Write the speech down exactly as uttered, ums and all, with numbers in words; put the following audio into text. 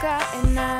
got it now.